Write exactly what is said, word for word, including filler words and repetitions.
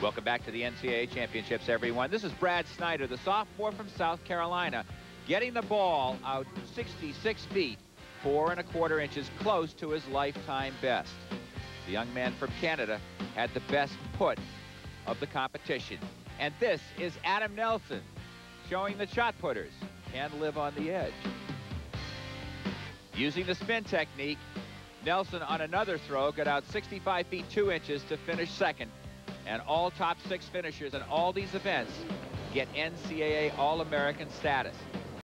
Welcome back to the N C double A Championships, everyone. This is Brad Snyder, the sophomore from South Carolina, getting the ball out sixty-six feet, four and a quarter inches, close to his lifetime best. The young man from Canada had the best put of the competition. And this is Adam Nelson, showing that shot putters can live on the edge. Using the spin technique, Nelson on another throw got out sixty-five feet two inches to finish second. And all top six finishers in all these events get N C double A All-American status.